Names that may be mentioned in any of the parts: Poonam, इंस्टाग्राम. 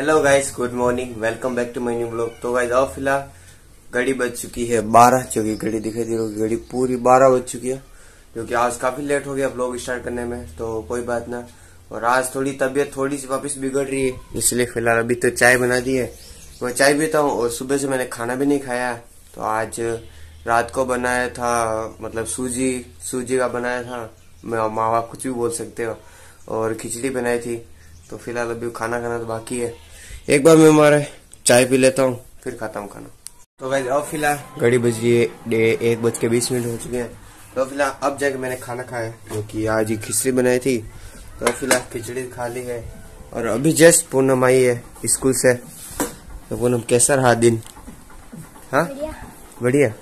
Hello guys, good morning, welcome back to my new blog. तो guys अब फिलहाल घड़ी बज चुकी है 12, जो कि घड़ी दिखाई दे रही होगी, घड़ी पूरी 12 बज चुकी है, जो कि आज काफी लेट हो गया ब्लॉग स्टार्ट करने में, तो कोई बात ना। और आज थोड़ी तबीयत थोड़ी सी वापस बिगड़ रही है, इसलिए फिलहाल अभी तो चाय बना दी है, मैं चाय पीता हूँ। और सुबह से मैंने खाना भी नहीं खाया, तो आज रात को बनाया था, मतलब सूजी का बनाया था, मैं मावा कुछ भी बोल सकते हो, और खिचड़ी बनाई थी। तो फिलहाल अभी खाना खाना तो बाकी है, एक बार मैं मारे चाय पी लेता हूँ, फिर खाता हूँ खाना। तो गाइस अब फिलहाल घड़ी बज रही है 1:20 हो चुके हैं। तो फिलहाल अब जाके मैंने खाना खाया, जो कि आज ही खिचड़ी बनाई थी। तो फिलहाल खिचड़ी खा ली है, और अभी जस्ट पूनम आई है स्कूल से। तो पूनम कैसा रहा दिन? हाँ बढ़िया।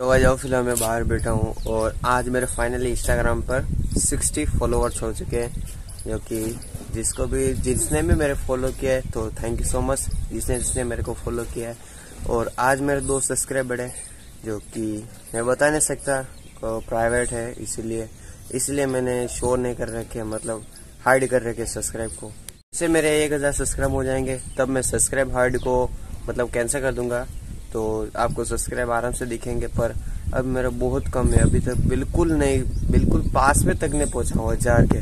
तो जाओ फिलहाल मैं बाहर बैठा हूँ, और आज मेरे फाइनली इंस्टाग्राम पर 60 फॉलोअर्स हो चुके हैं, जो कि जिसने भी मेरे फॉलो किया है, तो थैंक यू सो मच जिसने मेरे को फॉलो किया है। और आज मेरे 2 सब्सक्राइबर है, जो कि मैं बता नहीं सकता, प्राइवेट है, इसलिए मैंने शो नहीं कर रखे, मतलब हार्ड कर रखे सब्सक्राइब को। इससे मेरे 1000 सब्सक्राइब हो जाएंगे, तब मैं सब्सक्राइब हार्ड को मतलब कैंसिल कर दूंगा, तो आपको सब्सक्राइब आराम से दिखेंगे। पर अब मेरा बहुत कम है, अभी तक बिल्कुल पास में तक नहीं पहुंचा हूँ 1000 के।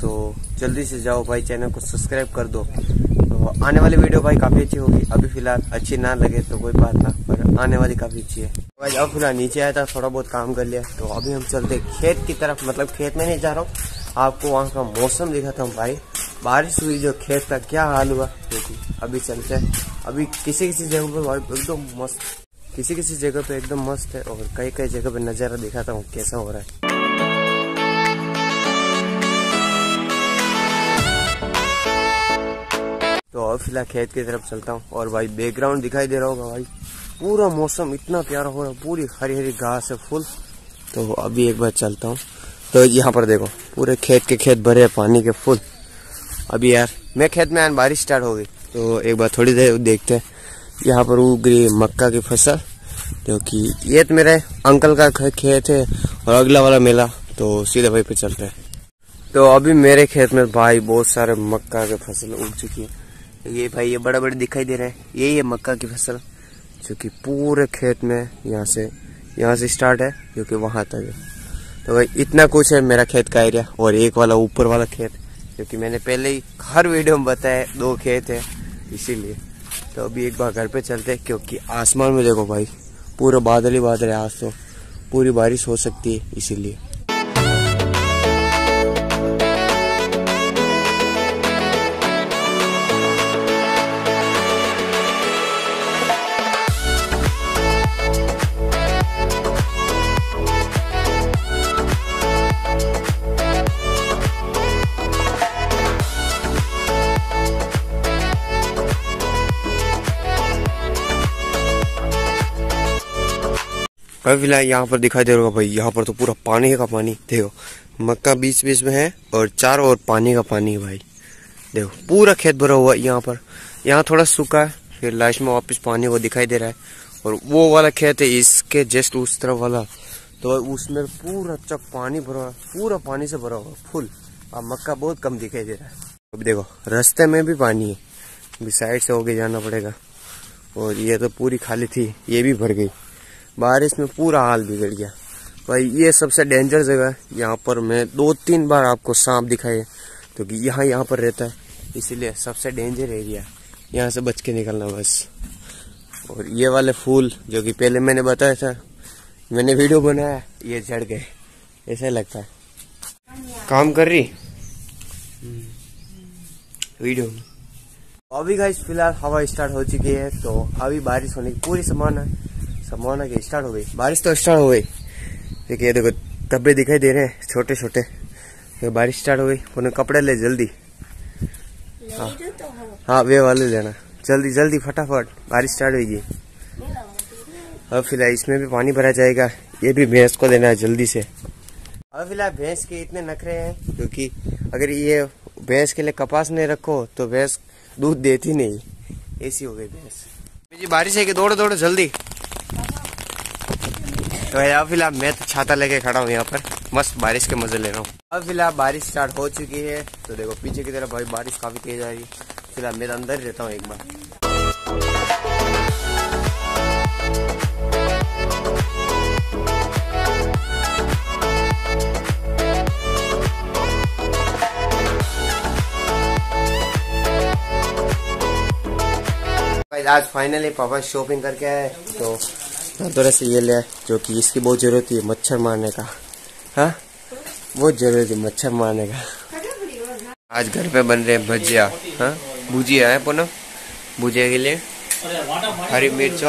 तो जल्दी से जाओ भाई, चैनल को सब्सक्राइब कर दो। तो आने वाली वीडियो भाई काफ़ी अच्छी होगी, अभी फिलहाल अच्छी ना लगे तो कोई बात ना, पर आने वाली काफ़ी अच्छी है। भाई अब फिलहाल नीचे आया था, थोड़ा बहुत काम कर लिया, तो अभी हम चलते खेत की तरफ, मतलब खेत में नहीं जा रहा हूँ, आपको वहाँ का मौसम दिखाता हूँ। भाई बारिश हुई, जो खेत का क्या हाल हुआ, अभी चलते हैं। अभी किसी जगह पर एकदम मस्त, किसी जगह पे एकदम मस्त है, और कई जगह पे नज़ारा दिखाता हूँ कैसा हो रहा है। तो अब फिलहाल खेत की तरफ चलता हूँ, और भाई बैकग्राउंड दिखाई दे रहा होगा, भाई पूरा मौसम इतना प्यारा हो रहा है, पूरी हरी हरी घास है फुल। तो अभी एक बार चलता हूँ, तो यहाँ पर देखो पूरे खेत के खेत भरे पानी के फुल। अभी यार मैं खेत में आन बारिश स्टार्ट हो गई, तो एक बार थोड़ी देर देखते हैं। यहाँ पर उग रही मक्का की फसल, जो कि ये तो मेरे अंकल का खेत है, और अगला वाला मेला, तो सीधे वहीं पे चलते हैं। तो अभी मेरे खेत में भाई बहुत सारे मक्का की फसल उग चुकी है। ये भाई ये बड़ा बड़ा दिखाई दे रहा है, यही है मक्का की फसल, जो कि पूरे खेत में यहाँ से स्टार्ट है, जो कि वहाँ तक है। तो भाई इतना कुछ है मेरा खेत का एरिया, और एक वाला ऊपर वाला खेत, क्योंकि मैंने पहले ही हर वीडियो में बताया 2 खेत है, इसीलिए। तो अभी एक बार घर पे चलते हैं, क्योंकि आसमान में देखो भाई पूरा बादल ही बादल है, आज तो पूरी बारिश हो सकती है, इसीलिए। अभी फिलहाल यहाँ पर दिखाई दे रहा होगा भाई, यहाँ पर तो पूरा पानी का पानी, देखो मक्का बीच में है, और चारों ओर पानी का पानी है भाई। देखो पूरा खेत भरा हुआ है यहाँ पर, यहाँ थोड़ा सूखा है, फिर लास्ट में वापस पानी वो दिखाई दे रहा है। और वो वाला खेत है इसके जस्ट उस तरफ वाला, तो उसमें पूरा चक पानी भरा हुआ, पूरा पानी से भरा हुआ फुल, और मक्का बहुत कम दिखाई दे रहा है। अब देखो रास्ते में भी पानी है, अभी साइड से होके जाना पड़ेगा। और ये तो पूरी खाली थी, ये भी भर गई, बारिश में पूरा हाल बिगड़ गया भाई। ये सबसे डेंजर जगह है, यहाँ पर मैं 2-3 बार आपको सांप दिखाई है, क्योंकि तो यहाँ पर रहता है, इसीलिए सबसे डेंजर एरिया, यहाँ से बच के निकलना बस। और ये वाले फूल, जो कि पहले मैंने बताया था, मैंने वीडियो बनाया, ये झड़ गए, ऐसा लगता है। काम कर रही वीडियो में। अभी गाइस फिलहाल हवा स्टार्ट हो चुकी है, तो अभी बारिश होने की पूरी संभावना की स्टार्ट हो गई, बारिश तो स्टार्ट हो गई। देखिए देखो धब्बे दिखाई दे रहे हैं छोटे छोटे, तो बारिश स्टार्ट हो गई। उन्हें कपड़े ले जल्दी, हाँ वे वाले लेना जल्दी जल्दी फटाफट, बारिश स्टार्ट होगी। अब फिलहाल इसमें भी पानी भरा जाएगा, ये भी भैंस को देना है जल्दी से। अब फिलहाल भैंस के इतने नखरे हैं, क्योंकि अगर ये भैंस के लिए कपास नहीं रखो तो भैंस दूध देती नहीं, ऐसी हो गई भैंस। जी बारिश है कि दौड़ो दौड़ो जल्दी। तो यार फिलहाल मैं तो छाता लेके खड़ा हूँ यहाँ पर, मस्त बारिश के मजे ले रहा हूँ। अब फिलहाल बारिश स्टार्ट हो चुकी है, तो देखो पीछे की तरफ भाई बारिश काफी तेज आ रही है। फिलहाल मैं अंदर ही रहता हूँ एक बार। आज फाइनली पापा शॉपिंग करके आए, तो धनतेरस से ये ले, जो कि इसकी बहुत जरूरत थी मच्छर मारने का। हाँ बहुत जरूरत थी मच्छर मारने का। आज घर पे बन रहे भजिया, हाँ भुजिया है पूनम, भुजिया के लिए हरी मिर्च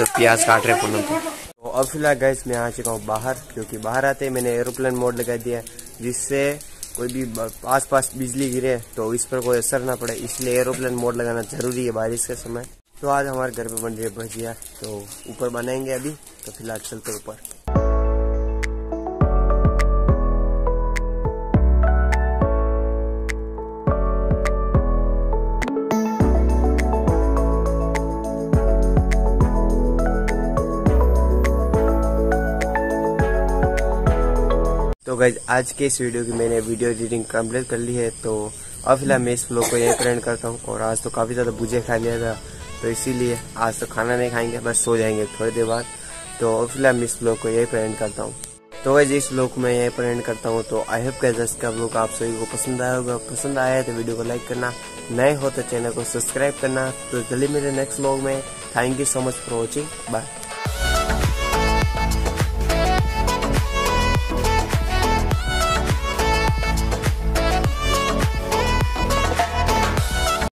और प्याज काट रहे पूनम को। तो अब फिलहाल गैस मैं आ चुका हूँ बाहर, क्योंकि बाहर आते मैंने एरोप्लेन मोड लगा दिया, जिससे कोई भी आस पास बिजली गिरे तो इस पर कोई असर ना पड़े, इसलिए एरोप्लेन मोड लगाना जरूरी है बारिश के समय। तो आज हमारे घर पे बन रही है भजिया, तो ऊपर बनाएंगे अभी। तो फिलहाल चलते ऊपर। तो गाइस आज के इस वीडियो की मैंने वीडियो एडिटिंग कंप्लीट कर ली है, तो अब फिलहाल मैं इस व्लॉग को यहीं पर एंड करता हूँ। और आज तो काफ़ी ज़्यादा भुजिया खा लिया था, तो इसीलिए आज तो खाना नहीं खाएंगे, बस सो जाएंगे थोड़ी देर बाद। तो अब फिलहाल मैं इस व्लॉग को यहीं पर एंड करता हूँ। तो गाइस इस व्लॉग को मैं यहीं पर एंड करता हूँ। तो आई होप गाइस आज का व्लॉग आप सभी को पसंद आया होगा। पसंद आया है तो वीडियो को लाइक करना, नए हो तो चैनल को सब्सक्राइब करना। तो जल्दी मेरे नेक्स्ट व्लॉग में। Thank you so much for watching, bye.